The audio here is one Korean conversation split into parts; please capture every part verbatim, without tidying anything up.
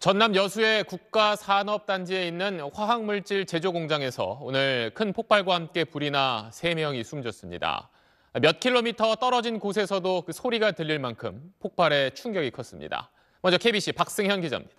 전남 여수의 국가산업단지에 있는 화학물질 제조 공장에서 오늘 큰 폭발과 함께 불이 나 세 명이 숨졌습니다. 몇 킬로미터 떨어진 곳에서도 그 소리가 들릴 만큼 폭발의 충격이 컸습니다. 먼저 케이비씨 박승현 기자입니다.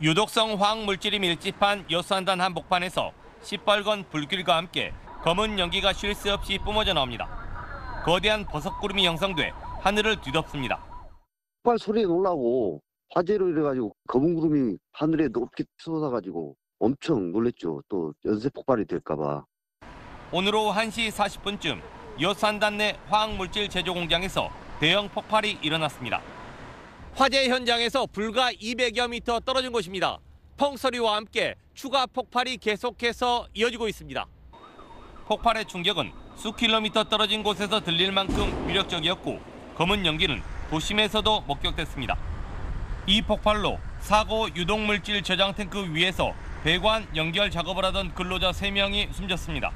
유독성 화학물질이 밀집한 여수산단 한복판에서 시뻘건 불길과 함께 검은 연기가 쉴 새 없이 뿜어져 나옵니다. 거대한 버섯구름이 형성돼 하늘을 뒤덮습니다. 폭발 소리에 놀라고 화재로 이래가지고 검은 구름이 하늘에 높게 솟아가지고 엄청 놀랬죠. 또 연쇄 폭발이 될까봐. 오늘 오후 한 시 사십 분쯤 여수산단 내 화학물질 제조 공장에서 대형 폭발이 일어났습니다. 화재 현장에서 불과 이백여 미터 떨어진 곳입니다. 펑소리와 함께 추가 폭발이 계속해서 이어지고 있습니다. 폭발의 충격은 수킬로미터 떨어진 곳에서 들릴 만큼 위력적이었고 검은 연기는 도심에서도 목격됐습니다. 이 폭발로 사고 유독물질 저장 탱크 위에서 배관 연결 작업을 하던 근로자 세 명이 숨졌습니다.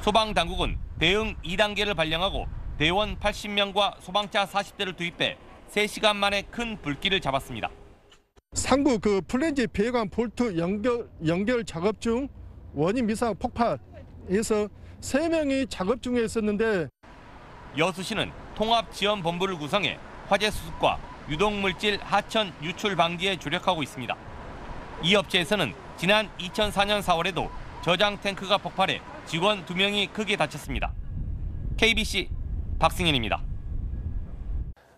소방당국은 대응 이 단계를 발령하고 대원 팔십 명과 소방차 사십 대를 투입해 세 시간 만에 큰 불길을 잡았습니다. 상부 그 플랜지 배관 볼트 연결, 연결 작업 중 원인 이상 폭발에서 세 명이 작업 중에 있었는데 여수시는 통합지원본부를 구성해 화재 수습과 유독물질 하천 유출 방지에 주력하고 있습니다. 이 업체에서는 지난 이천사년 사월에도 저장 탱크가 폭발해 직원 두 명이 크게 다쳤습니다. 케이비씨 박승현입니다.